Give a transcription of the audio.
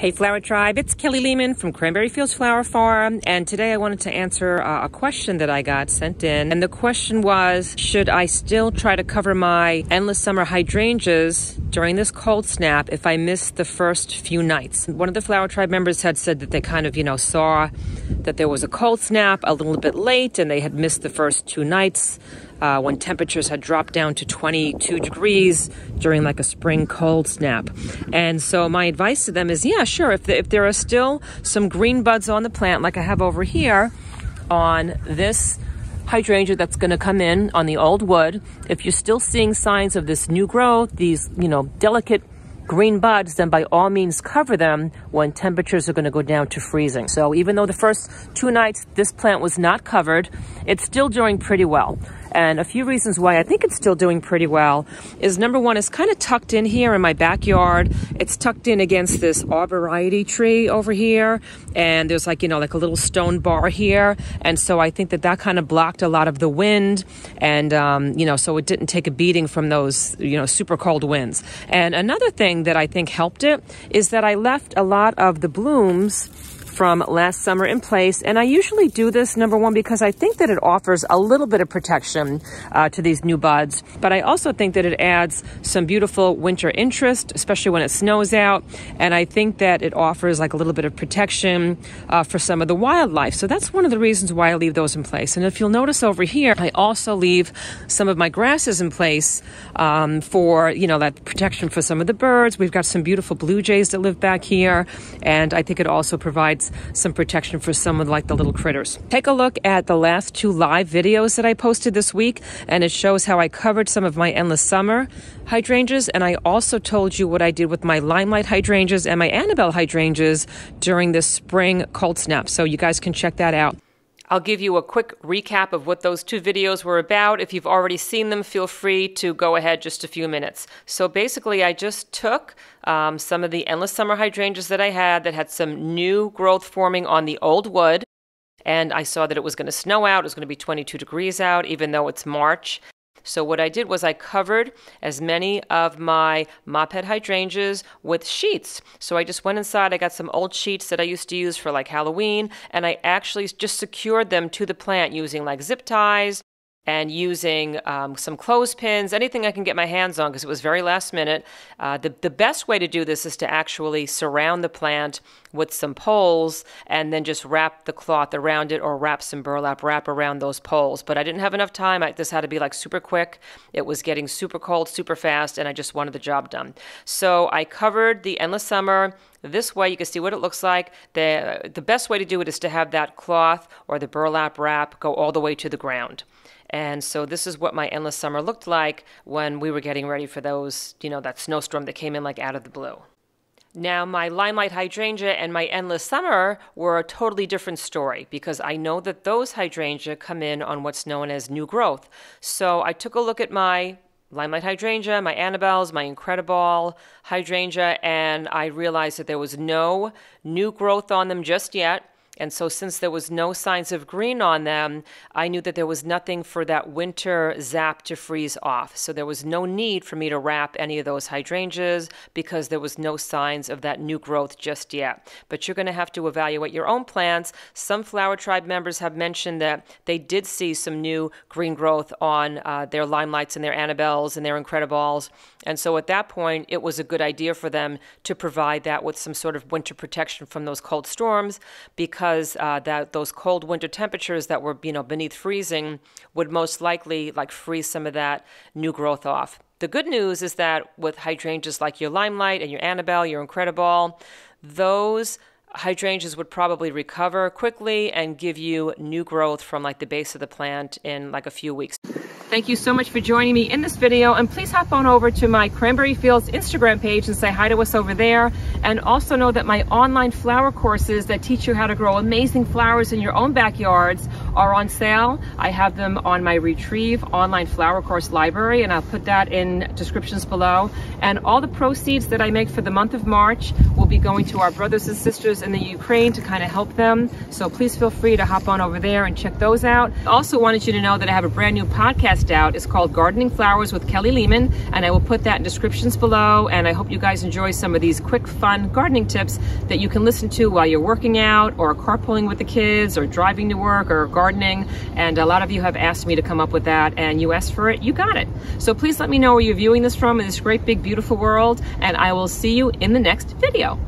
Hey Flower Tribe, it's Kelly Lehman from Cranberry Fields Flower Farm, and today I wanted to answer a question that I got sent in. And the question was, should I still try to cover my Endless Summer hydrangeas during this cold snap if I miss the first few nights? One of the Flower Tribe members had said that they kind of, saw that there was a cold snap a little bit late and they had missed the first two nights when temperatures had dropped down to 22 degrees during like a spring cold snap. And so my advice to them is, yeah, sure, if there are still some green buds on the plant like I have over here on this hydrangea that's going to come in on the old wood, if you're still seeing signs of this new growth, these, delicate green buds, then by all means cover them when temperatures are going to go down to freezing. So even though the first two nights this plant was not covered, it's still doing pretty well. And a few reasons why I think it's still doing pretty well is, number one, it's kind of tucked in here in my backyard. It's tucked in against this arborvitae tree over here, and there's like a little stone bar here, and so I think that kind of blocked a lot of the wind, and so it didn't take a beating from those super cold winds. And another thing that I think helped it is that I left a lot of the blooms from last summer in place, and I usually do this, number one, because I think that it offers a little bit of protection to these new buds, but I also think that it adds some beautiful winter interest, especially when it snows out, and I think that it offers like a little bit of protection for some of the wildlife. So that's one of the reasons why I leave those in place. And if you'll notice over here, I also leave some of my grasses in place for that protection for some of the birds. We've got some beautiful blue jays that live back here, and I think it also provides some protection for some of the little critters. Take a look at the last two live videos that I posted this week, and it shows how I covered some of my Endless Summer hydrangeas, and I also told you what I did with my Limelight hydrangeas and my Annabelle hydrangeas during this spring cold snap, so you guys can check that out. I'll give you a quick recap of what those two videos were about. If you've already seen them, feel free to go ahead just a few minutes. So basically, I just took some of the Endless Summer hydrangeas that I had that had some new growth forming on the old wood, and I saw that it was going to snow out, it was going to be 22 degrees out, even though it's March. So what I did was I covered as many of my moped hydrangeas with sheets. So I just went inside, I got some old sheets that I used to use for Halloween, and I actually just secured them to the plant using zip ties and using some clothespins, anything I can get my hands on, because it was very last minute. The best way to do this is to actually surround the plant with some poles and then just wrap the cloth around it, or wrap some burlap wrap around those poles. But I didn't have enough time. This had to be super quick. It was getting super cold, super fast, and I just wanted the job done. So I covered the Endless Summer this way. You can see what it looks like. The best way to do it is to have that cloth or the burlap wrap go all the way to the ground. And so this is what my Endless Summer looked like when we were getting ready for those, that snowstorm that came in out of the blue. Now, my Limelight hydrangea and my Endless Summer were a totally different story, because I know that those hydrangea come in on what's known as new growth. So I took a look at my Limelight hydrangea, my Annabelle's, my Incrediball hydrangea, and I realized that there was no new growth on them just yet. And so since there was no signs of green on them, I knew that there was nothing for that winter zap to freeze off. So there was no need for me to wrap any of those hydrangeas, because there was no signs of that new growth just yet. But you're going to have to evaluate your own plants. Some Flower Tribe members have mentioned that they did see some new green growth on their Limelights and their Annabelles and their Incrediballs. And so at that point, it was a good idea for them to provide that with some sort of winter protection from those cold storms, because those cold winter temperatures that were beneath freezing would most likely freeze some of that new growth off. The good news is that with hydrangeas like your Limelight and your Annabelle, your Incrediball, those hydrangeas would probably recover quickly and give you new growth from the base of the plant in a few weeks. Thank you so much for joining me in this video, and please hop on over to my Cranberry Fields Instagram page and say hi to us over there. And also know that my online flower courses that teach you how to grow amazing flowers in your own backyards are on sale. I have them on my Retrieve online flower course library, and I'll put that in descriptions below. And all the proceeds that I make for the month of March will be going to our brothers and sisters in the Ukraine to kind of help them. So please feel free to hop on over there and check those out. I also wanted you to know that I have a brand new podcast out. It's called Gardening Flowers with Kelly Lehman, and I will put that in descriptions below. And I hope you guys enjoy some of these quick, fun gardening tips that you can listen to while you're working out or carpooling with the kids or driving to work or gardening. And a lot of you have asked me to come up with that, and you asked for it, you got it. So please let me know where you're viewing this from in this great, big, beautiful world, and I will see you in the next video.